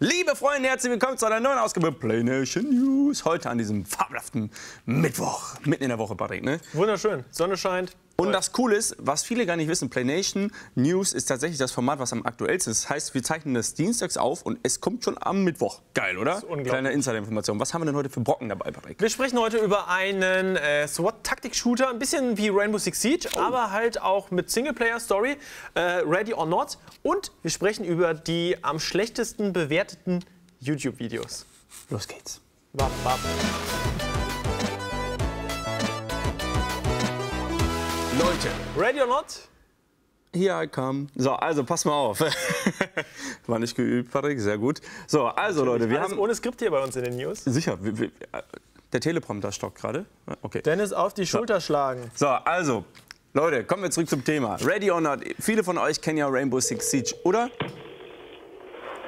Liebe Freunde, herzlich willkommen zu einer neuen Ausgabe PlayNation News. Heute an diesem fabelhaften Mittwoch, mitten in der Woche, Patrick, ne? Wunderschön, Sonne scheint. Und das Coole ist, was viele gar nicht wissen, PlayNation News ist tatsächlich das Format, was am aktuellsten ist. Das heißt, wir zeichnen das dienstags auf und es kommt schon am Mittwoch. Geil, oder? Das ist unglaublich. Kleine Insider-Information. Was haben wir denn heute für Brocken dabei, Patrick? Wir sprechen heute über einen SWAT-Taktik-Shooter, ein bisschen wie Rainbow Six Siege, aber halt auch mit Singleplayer-Story, Ready or Not. Und wir sprechen über die am schlechtesten bewerteten YouTube-Videos. Los geht's. Bap, bap. Leute, Ready or Not? Here I come. So, also pass mal auf. War nicht geübt, Patrick, sehr gut. So, also Leute, wir haben ohne Skript hier bei uns in den News. Sicher, der Teleprompter stockt gerade. Okay. Dennis auf die Schulter schlagen. So, also Leute, kommen wir zurück zum Thema. Ready or Not? Viele von euch kennen ja Rainbow Six Siege, oder?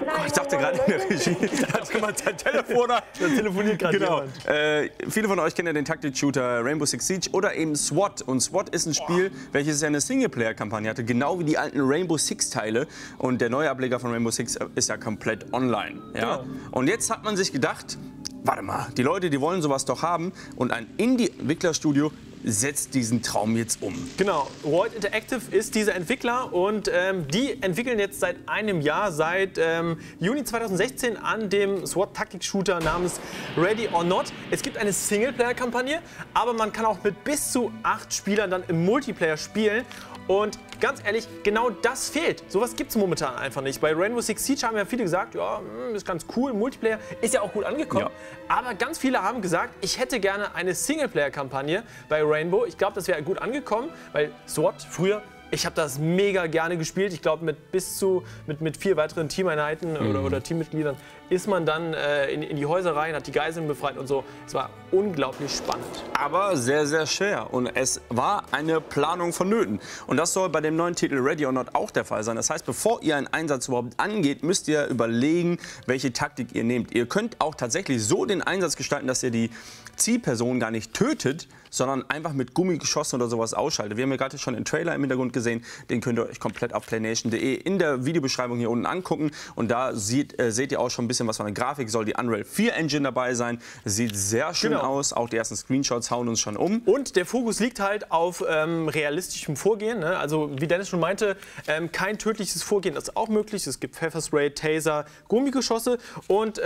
Oh, ich dachte gerade in der Regie, da hat jemand sein Telefon, da telefoniert gerade jemand. Viele von euch kennen ja den Taktik-Shooter Rainbow Six Siege oder eben SWAT. Und SWAT ist ein Spiel, welches ja eine Singleplayer-Kampagne hatte, genau wie die alten Rainbow Six-Teile. Und der neue Ableger von Rainbow Six ist ja komplett online. Ja? Genau. Und jetzt hat man sich gedacht, warte mal, die Leute, die wollen sowas doch haben. Und ein Indie-Entwicklerstudio setzt diesen Traum jetzt um. Genau, Royal Interactive ist dieser Entwickler und die entwickeln jetzt seit einem Jahr, seit Juni 2016 an dem SWAT-Taktik-Shooter namens Ready or Not. Es gibt eine Singleplayer-Kampagne, aber man kann auch mit bis zu 8 Spielern dann im Multiplayer spielen. Und ganz ehrlich, genau das fehlt. Sowas gibt es momentan einfach nicht. Bei Rainbow Six Siege haben ja viele gesagt, ja, ist ganz cool, Multiplayer ist ja auch gut angekommen. Ja. Aber ganz viele haben gesagt, ich hätte gerne eine Singleplayer-Kampagne bei Rainbow. Ich glaube, das wäre gut angekommen, weil SWAT früher, ich habe das mega gerne gespielt. Ich glaube, mit bis zu mit 4 weiteren Teameinheiten oder Teammitgliedern ist man dann in die Häuser rein, hat die Geiseln befreit und so. Es war unglaublich spannend. Aber sehr, sehr schwer. Und es war eine Planung vonnöten. Und das soll bei dem neuen Titel Ready or Not auch der Fall sein. Das heißt, bevor ihr einen Einsatz überhaupt angeht, müsst ihr überlegen, welche Taktik ihr nehmt. Ihr könnt auch tatsächlich so den Einsatz gestalten, dass ihr die Zielperson gar nicht tötet, sondern einfach mit Gummigeschossen oder sowas ausschaltet. Wir haben ja gerade schon den Trailer im Hintergrund gesehen. Den könnt ihr euch komplett auf playnation.de in der Videobeschreibung hier unten angucken. Und da seht ihr auch schon ein bisschen was von der Grafik. Soll die Unreal 4 Engine dabei sein. Sieht sehr schön aus. Auch die ersten Screenshots hauen uns schon um. Und der Fokus liegt halt auf realistischem Vorgehen. Ne? Also wie Dennis schon meinte, kein tödliches Vorgehen ist auch möglich. Es gibt Pfefferspray, Taser, Gummigeschosse. Und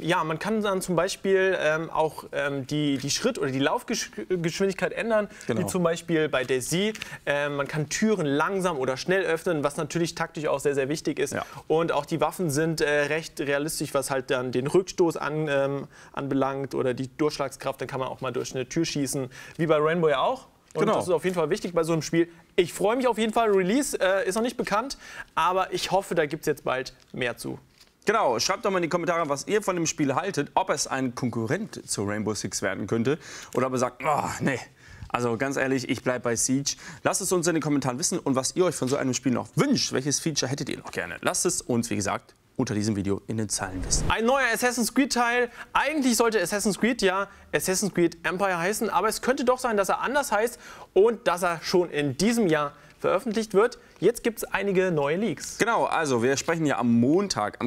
ja, man kann dann zum Beispiel auch die Schritt- oder die Laufgeschwindigkeit ändern, wie zum Beispiel bei DayZ. Man kann Türen langsam oder schnell öffnen, was natürlich taktisch auch sehr, sehr wichtig ist. Ja. Und auch die Waffen sind recht realistisch, was halt dann den Rückstoß anbelangt oder die Durchschlagskraft. Dann kann man auch mal durch eine Tür schießen, wie bei Rainbow ja auch. Und das ist auf jeden Fall wichtig bei so einem Spiel. Ich freue mich auf jeden Fall. Release ist noch nicht bekannt, aber ich hoffe, da gibt es jetzt bald mehr zu. Genau, schreibt doch mal in die Kommentare, was ihr von dem Spiel haltet, ob es ein Konkurrent zu Rainbow Six werden könnte oder ob ihr sagt, oh, nee. Also ganz ehrlich, ich bleibe bei Siege. Lasst es uns in den Kommentaren wissen und was ihr euch von so einem Spiel noch wünscht. Welches Feature hättet ihr noch gerne? Lasst es uns, wie gesagt, unter diesem Video in den Zeilen wissen. Ein neuer Assassin's Creed-Teil. Eigentlich sollte Assassin's Creed ja Assassin's Creed Empire heißen, aber es könnte doch sein, dass er anders heißt und dass er schon in diesem Jahr veröffentlicht wird. Jetzt gibt es einige neue Leaks. Genau, also wir sprechen ja am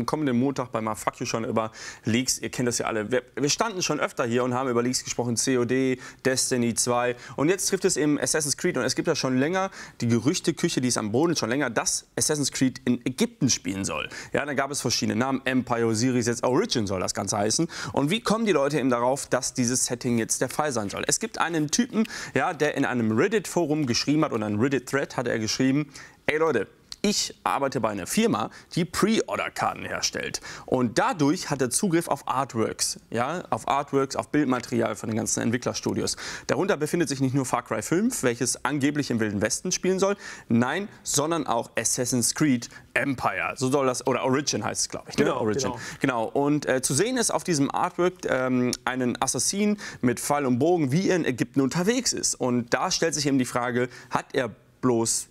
kommenden Montag bei Mafurio schon über Leaks. Ihr kennt das ja alle. Wir standen schon öfter hier und haben über Leaks gesprochen. COD, Destiny 2 und jetzt trifft es eben Assassin's Creed. Und es gibt ja schon länger die Gerüchteküche, die ist am Boden schon länger, dass Assassin's Creed in Ägypten spielen soll. Ja, da gab es verschiedene Namen. Empire, Osiris, jetzt Origin soll das Ganze heißen. Und wie kommen die Leute eben darauf, dass dieses Setting jetzt der Fall sein soll? Es gibt einen Typen, ja, der in einem Reddit-Forum geschrieben hat und einen Reddit-Thread hat er geschrieben, ey Leute, ich arbeite bei einer Firma, die Pre-Order-Karten herstellt. Und dadurch hat er Zugriff auf Artworks, ja, auf Artworks, auf Bildmaterial von den ganzen Entwicklerstudios. Darunter befindet sich nicht nur Far Cry 5, welches angeblich im Wilden Westen spielen soll, nein, sondern auch Assassin's Creed Empire, so soll das, oder Origin heißt es, glaube ich. Ne? Genau, Origin. Genau. Und zu sehen ist auf diesem Artwork einen Assassinen mit Pfeil und Bogen, wie er in Ägypten unterwegs ist. Und da stellt sich eben die Frage, hat er bloß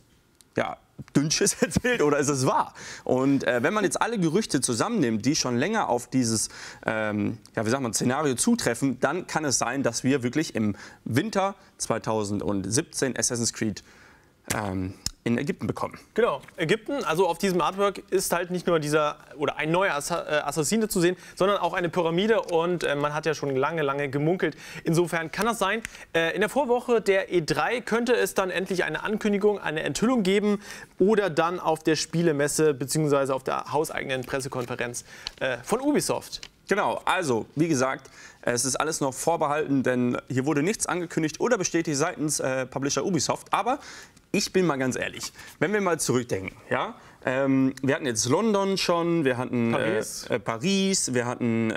Dünnschiss erzählt oder ist es wahr? Und wenn man jetzt alle Gerüchte zusammennimmt, die schon länger auf dieses ja, wie sagt man, Szenario zutreffen, dann kann es sein, dass wir wirklich im Winter 2017 Assassin's Creed in Ägypten bekommen. Genau, Ägypten, also auf diesem Artwork ist halt nicht nur dieser oder ein neuer Assassine zu sehen, sondern auch eine Pyramide und man hat ja schon lange gemunkelt. Insofern kann das sein. In der Vorwoche der E3 könnte es dann endlich eine Ankündigung, eine Enthüllung geben oder dann auf der Spielemesse bzw. auf der hauseigenen Pressekonferenz von Ubisoft. Genau, also wie gesagt, es ist alles noch vorbehalten, denn hier wurde nichts angekündigt oder bestätigt seitens Publisher Ubisoft. Aber ich bin mal ganz ehrlich, wenn wir mal zurückdenken, ja, wir hatten jetzt London schon, wir hatten Paris, wir hatten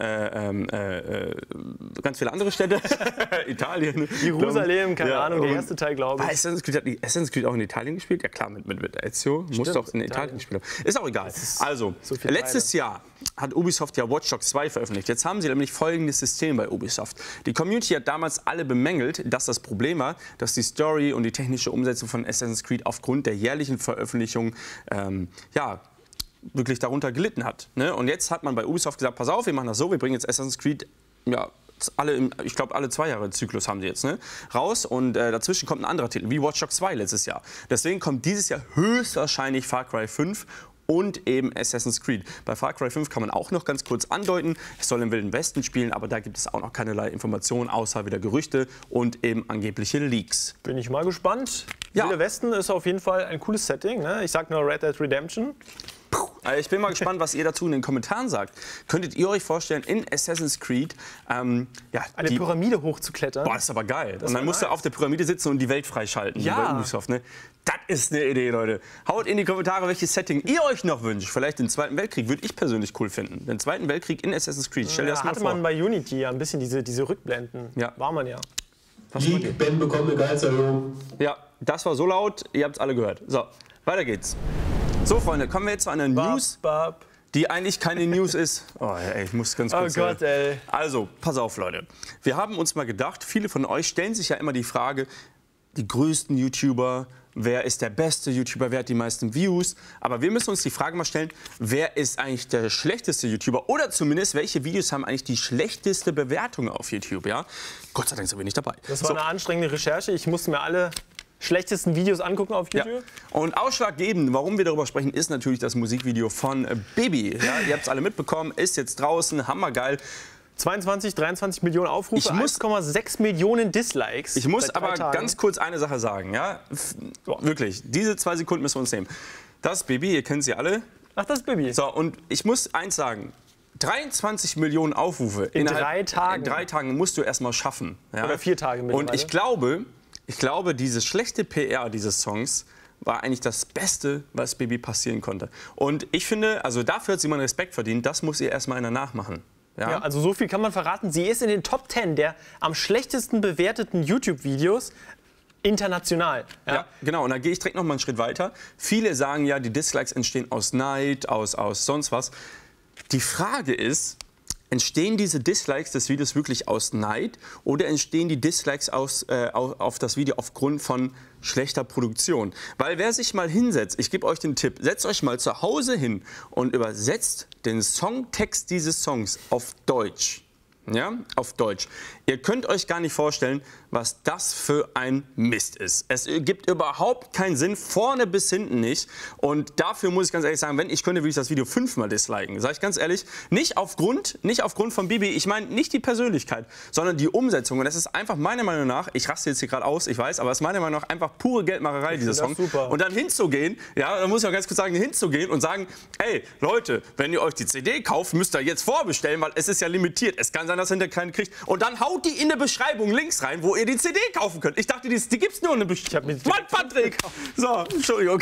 ganz viele andere Städte, Italien, Jerusalem, keine Ahnung, der erste Teil, glaube ich. Assassin's Creed auch in Italien gespielt? Ja klar, mit Ezio, muss doch in Italien gespielt haben. Ist auch egal. Also, so letztes Jahr hat Ubisoft ja Watch Dogs 2 veröffentlicht. Jetzt haben sie nämlich folgendes System bei Ubisoft. Die Community hat damals alle bemängelt, dass das Problem war, dass die Story und die technische Umsetzung von Assassin's Creed aufgrund der jährlichen Veröffentlichung ja, wirklich darunter gelitten hat. Ne? Und jetzt hat man bei Ubisoft gesagt, pass auf, wir machen das so, wir bringen jetzt Assassin's Creed, ja, ich glaube, alle 2 Jahre Zyklus haben sie jetzt, ne, raus und dazwischen kommt ein anderer Titel, wie Watch Dogs 2 letztes Jahr. Deswegen kommt dieses Jahr höchstwahrscheinlich Far Cry 5 und eben Assassin's Creed. Bei Far Cry 5 kann man auch noch ganz kurz andeuten, es soll im Wilden Westen spielen, aber da gibt es auch noch keinerlei Informationen, außer wieder Gerüchte und eben angebliche Leaks. Bin ich mal gespannt. Ja. Wilder Westen ist auf jeden Fall ein cooles Setting, ne? Ich sag nur Red Dead Redemption. Also ich bin mal gespannt, was ihr dazu in den Kommentaren sagt. Könntet ihr euch vorstellen, in Assassin's Creed ja, eine Pyramide hochzuklettern? Boah, das ist aber geil. Das und dann musst du auf der Pyramide sitzen und die Welt freischalten. Ja. Bei Ubisoft, ne? Das ist eine Idee, Leute. Haut in die Kommentare, welches Setting ihr euch noch wünscht. Vielleicht den Zweiten Weltkrieg würde ich persönlich cool finden. Den Zweiten Weltkrieg in Assassin's Creed. Stell dir das mal vor. Hatte man bei Unity ja ein bisschen diese Rückblenden. Ja. War man ja. Die Ben bekommt eine Gehaltserhöhung. Ja, das war so laut, ihr habt es alle gehört. So, weiter geht's. So, Freunde, kommen wir jetzt zu einer News, die eigentlich keine News ist. Oh, ey, ich muss ganz kurz... Oh Gott, ey. Also, pass auf, Leute. Wir haben uns mal gedacht, viele von euch stellen sich ja immer die Frage, die größten YouTuber, wer ist der beste YouTuber, wer hat die meisten Views? Aber wir müssen uns die Frage mal stellen, wer ist eigentlich der schlechteste YouTuber? Oder zumindest, welche Videos haben eigentlich die schlechteste Bewertung auf YouTube, ja? Gott sei Dank sind wir nicht dabei. Das war eine anstrengende Recherche, ich musste mir alle... schlechtesten Videos angucken auf YouTube. Ja. Und ausschlaggebend, warum wir darüber sprechen, ist natürlich das Musikvideo von Bibi. Ja, ihr habt es alle mitbekommen, ist jetzt draußen, hammergeil. 22, 23 Millionen Aufrufe, 1,6 Millionen Dislikes. Ich muss aber ganz kurz eine Sache sagen, ja? Wirklich, diese 2 Sekunden müssen wir uns nehmen. Das Bibi, ihr kennt sie alle. Ach, das Bibi. So, und ich muss eins sagen. 23 Millionen Aufrufe in 3 Tagen musst du erstmal schaffen. Ja? Oder 4 Tage mittlerweile. Und ich glaube, diese schlechte PR dieses Songs war eigentlich das Beste, was Bibi passieren konnte. Und ich finde, also dafür hat sie mal Respekt verdient, das muss ihr erstmal einer nachmachen. Ja? Ja, also so viel kann man verraten, sie ist in den Top 10 der am schlechtesten bewerteten YouTube-Videos international. Ja? Ja, genau, und da gehe ich direkt noch mal einen Schritt weiter. Viele sagen ja, die Dislikes entstehen aus Neid, aus sonst was. Die Frage ist, entstehen diese Dislikes des Videos wirklich aus Neid oder entstehen die Dislikes auf das Video aufgrund von schlechter Produktion? Weil wer sich mal hinsetzt, ich gebe euch den Tipp, setzt euch mal zu Hause hin und übersetzt den Songtext dieses Songs auf Deutsch. Ja, auf Deutsch. Ihr könnt euch gar nicht vorstellen, was das für ein Mist ist. Es gibt überhaupt keinen Sinn, vorne bis hinten nicht. Und dafür muss ich ganz ehrlich sagen, wenn ich könnte, würde ich das Video 5-mal disliken. Sage ich ganz ehrlich, nicht aufgrund von Bibi, ich meine nicht die Persönlichkeit, sondern die Umsetzung. Und das ist einfach meiner Meinung nach, ich raste jetzt hier gerade aus, ich weiß, aber es ist meiner Meinung nach einfach pure Geldmacherei, dieser Song. Super. Und dann hinzugehen, ja, da muss ich auch ganz kurz sagen, hinzugehen und sagen, ey, Leute, wenn ihr euch die CD kauft, müsst ihr jetzt vorbestellen, weil es ist ja limitiert. Es kann sein, dass hinter keinen kriegt. Und dann haut die in der Beschreibung links rein, wo ihr die CD kaufen könnt. Ich dachte, die gibt's nur in der Beschreibung. Mann, Patrick! So, Entschuldigung.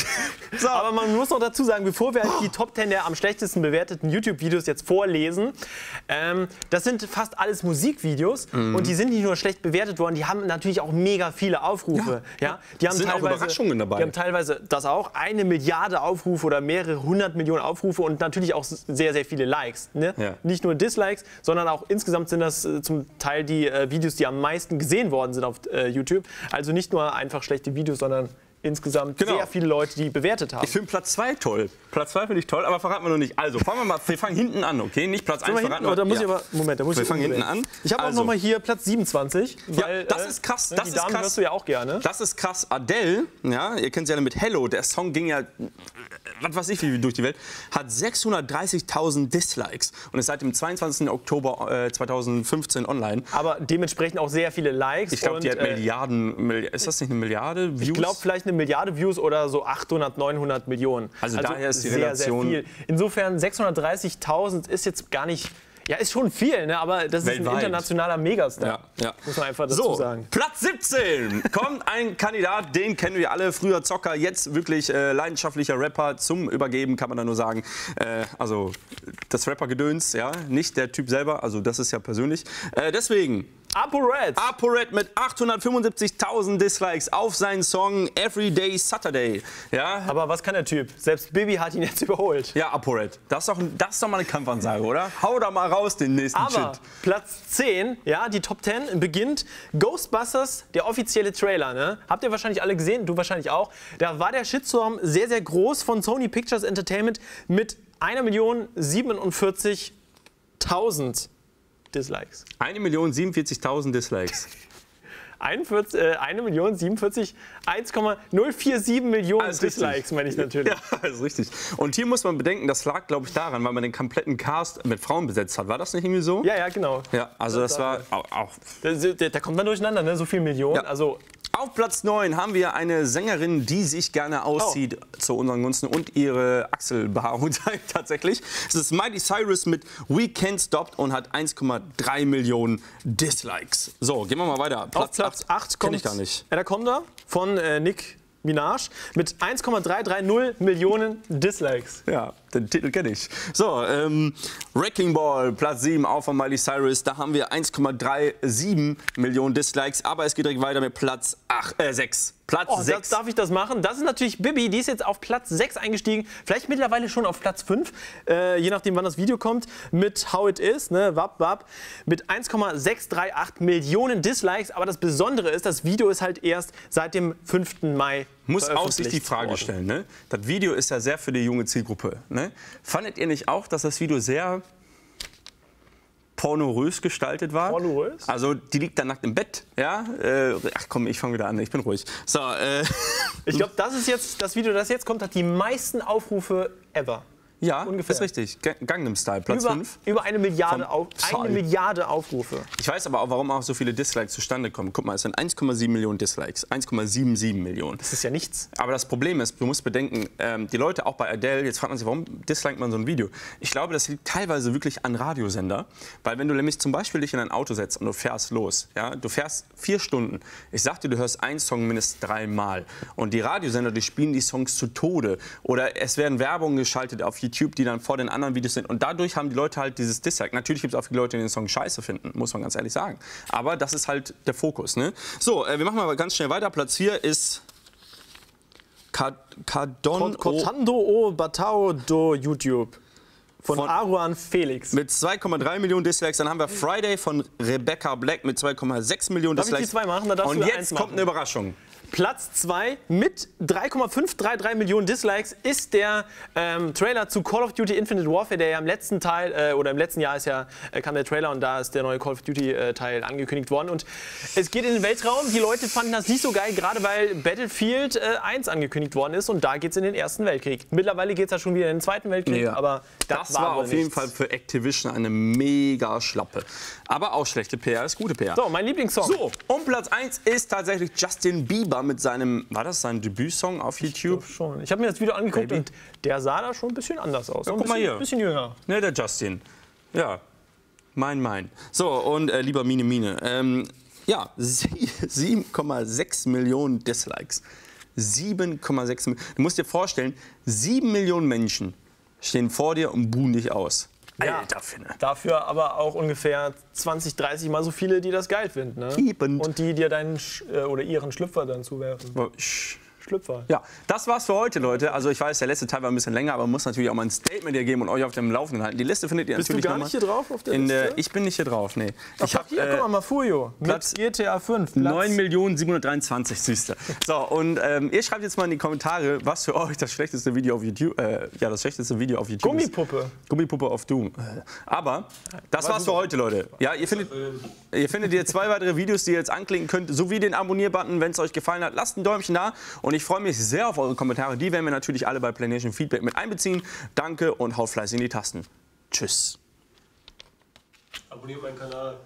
So. Aber man muss noch dazu sagen, bevor wir die Top 10 der am schlechtesten bewerteten YouTube-Videos jetzt vorlesen, das sind fast alles Musikvideos und die sind nicht nur schlecht bewertet worden, die haben natürlich auch mega viele Aufrufe. Ja, ja? Die haben sind teilweise, auch Überraschungen dabei. Die haben teilweise das auch, 1 Milliarde Aufrufe oder mehrere 100 Millionen Aufrufe und natürlich auch sehr, sehr viele Likes. Ne? Ja. Nicht nur Dislikes, sondern auch insgesamt sind das zum Teil die Videos, die am meisten gesehen worden sind auf YouTube. Also nicht nur einfach schlechte Videos, sondern insgesamt sehr viele Leute, die bewertet haben. Ich finde Platz 2 toll. Platz 2 finde ich toll, aber verraten wir noch nicht. Also, fangen wir mal, wir fangen hinten an, okay? Nicht Platz 1 verraten wir. Da muss ich aber, Moment, da muss ich fangen hinten an. Ich habe auch noch mal hier Platz 27, weil das ist krass, das die Damen hörst du ja auch gerne. Das ist krass. Adele, ja, ihr kennt sie ja mit Hello, der Song ging ja was weiß ich wie durch die Welt, hat 630.000 Dislikes und ist seit dem 22. Oktober 2015 online. Aber dementsprechend auch sehr viele Likes. Ich glaube, die hat Milliarden, ist das nicht eine Milliarde Views? Ich glaube, vielleicht eine Milliarde Views oder so 800, 900 Millionen. Also daher ist die Relation sehr, sehr viel. Insofern 630.000 ist jetzt gar nicht... Ja, ist schon viel, ne? Aber das weltweit ist ein internationaler Megastar, muss man einfach dazu sagen. Platz 17 kommt ein Kandidat, den kennen wir alle, früher Zocker, jetzt wirklich leidenschaftlicher Rapper. Zum Übergeben kann man da nur sagen, also das Rapper-Gedöns, ja, nicht der Typ selber, also das ist ja persönlich. Deswegen... ApoRed. ApoRed mit 875.000 Dislikes auf seinen Song Everyday Saturday. Ja? Aber was kann der Typ? Selbst Bibi hat ihn jetzt überholt. Ja, ApoRed. Das ist doch mal eine Kampfansage, oder? Hau da mal raus den nächsten Shit. Aber Platz 10, ja, die Top 10 beginnt Ghostbusters, der offizielle Trailer. Ne? Habt ihr wahrscheinlich alle gesehen, du wahrscheinlich auch. Da war der Shitstorm sehr, sehr groß von Sony Pictures Entertainment mit 1.047.000 Dislikes. 1.047.000 Dislikes. 1.047 Millionen Dislikes, meine ich natürlich. Ja, das ist richtig. Und hier muss man bedenken, das lag, glaube ich, daran, weil man den kompletten Cast mit Frauen besetzt hat. War das nicht irgendwie so? Ja, ja, genau. Ja, also das war auch... Da kommt man durcheinander, ne? So viele Millionen. Ja. Also auf Platz 9 haben wir eine Sängerin, die sich gerne auszieht zu unseren Gunsten und ihre Achselbehaarung zeigt tatsächlich. Es ist Miley Cyrus mit We Can't Stop und hat 1,3 Millionen Dislikes. So, gehen wir mal weiter. Auf Platz 8 kommt Anaconda von Nicki Minaj mit 1,330 Millionen Dislikes. Ja, den Titel kenne ich. So, Wrecking Ball, Platz 7, auch von Miley Cyrus. Da haben wir 1,37 Millionen Dislikes. Aber es geht direkt weiter mit Platz 6. Platz 6. Darf ich das machen? Das ist natürlich Bibi, die ist jetzt auf Platz 6 eingestiegen. Vielleicht mittlerweile schon auf Platz 5, je nachdem, wann das Video kommt, mit How It Is, ne, wap, wap, mit 1,638 Millionen Dislikes. Aber das Besondere ist, das Video ist halt erst seit dem 5. Mai muss auch sich die Frage stellen, ne? Das Video ist ja sehr für die junge Zielgruppe, ne? Fandet ihr nicht auch, dass das Video sehr pornorös gestaltet war? Pornorös? Also die liegt da nackt im Bett, ja? Ach komm, ich fange wieder an, ich bin ruhig. So, ich glaube, das ist jetzt, das Video, das jetzt kommt, hat die meisten Aufrufe ever. Ja, ungefähr. Ist richtig. Gangnam Style, Platz 5. Über eine Milliarde Aufrufe. Ich weiß aber auch, warum auch so viele Dislikes zustande kommen. Guck mal, es sind 1,7 Millionen Dislikes. 1,77 Millionen. Das ist ja nichts. Aber das Problem ist, du musst bedenken, die Leute auch bei Adele, jetzt fragt man sich, warum disliked man so ein Video? Ich glaube, das liegt teilweise wirklich an Radiosender. Weil wenn du nämlich zum Beispiel dich in ein Auto setzt und du fährst los, ja, du fährst 4 Stunden. Ich sag dir, du hörst einen Song mindestens 3 Mal. Und die Radiosender, die spielen die Songs zu Tode. Oder es werden Werbungen geschaltet auf YouTube, die dann vor den anderen Videos sind. Und dadurch haben die Leute halt dieses Dislike. Natürlich gibt es auch viele Leute, die den Song scheiße finden, muss man ganz ehrlich sagen. Aber das ist halt der Fokus, ne? So, wir machen mal ganz schnell weiter. Platz 4 ist Contando o Batao do YouTube von Aruan Felix. Mit 2,3 Millionen Dislikes. Dann haben wir Friday von Rebecca Black mit 2,6 Millionen Dislikes. Darf ich die 2 machen? Dann darfst du 1 machen. Und jetzt kommt eine Überraschung. Platz 2 mit 3,533 Millionen Dislikes ist der Trailer zu Call of Duty Infinite Warfare, der ja im letzten Teil oder im letzten Jahr ist ja, kam der Trailer und da ist der neue Call of Duty Teil angekündigt worden und es geht in den Weltraum. Die Leute fanden das nicht so geil, gerade weil Battlefield 1 angekündigt worden ist und da geht es in den Ersten Weltkrieg. Mittlerweile geht es ja schon wieder in den Zweiten Weltkrieg, ja, aber das war auf jeden Fall für Activision eine mega Schlappe. Aber auch schlechte PR ist gute PR. So, mein Lieblingssong. So, und Platz 1 ist tatsächlich Justin Bieber mit seinem, war das sein Debütsong auf YouTube? Ich glaube schon. Ich habe mir das Video angeguckt und der sah da schon ein bisschen anders aus. Ja, guck mal hier. Ein bisschen jünger. Ne, der Justin. Ja. Mein. So, und lieber Mine. Ja, 7,6 Millionen Dislikes. 7,6 Millionen. Du musst dir vorstellen, 7 Millionen Menschen stehen vor dir und buhen dich aus. Ja, Alter, dafür aber auch ungefähr 20, 30 mal so viele, die das geil finden. Ne? Und die dir deinen oder ihren Schlüpfer dann zuwerfen. Schlüpfer. Ja, das war's für heute, Leute. Also ich weiß, der letzte Teil war ein bisschen länger, aber man muss natürlich auch mal ein Statement hier geben und euch auf dem Laufenden halten. Die Liste findet ihr natürlich nochmal. Bist du gar nicht hier drauf auf der Liste? Ich bin nicht hier drauf, nee. Ach, ich hab hier, guck mal, Mafurio mit GTA 5. 9.723.000, siehste. So, und ihr schreibt jetzt mal in die Kommentare, was für euch das schlechteste Video auf YouTube, das schlechteste Video auf YouTube Gummipuppe. Ist. Gummipuppe auf Doom. Aber das war's für heute, Leute. Ja, ihr findet hier zwei weitere Videos, die ihr jetzt anklicken könnt, sowie den Abonnier-Button, wenn es euch gefallen hat. Lasst ein Däumchen da und ich freue mich sehr auf eure Kommentare. Die werden wir natürlich alle bei PlayNation Feedback mit einbeziehen. Danke und haut fleißig in die Tasten. Tschüss. Abonniert meinen Kanal.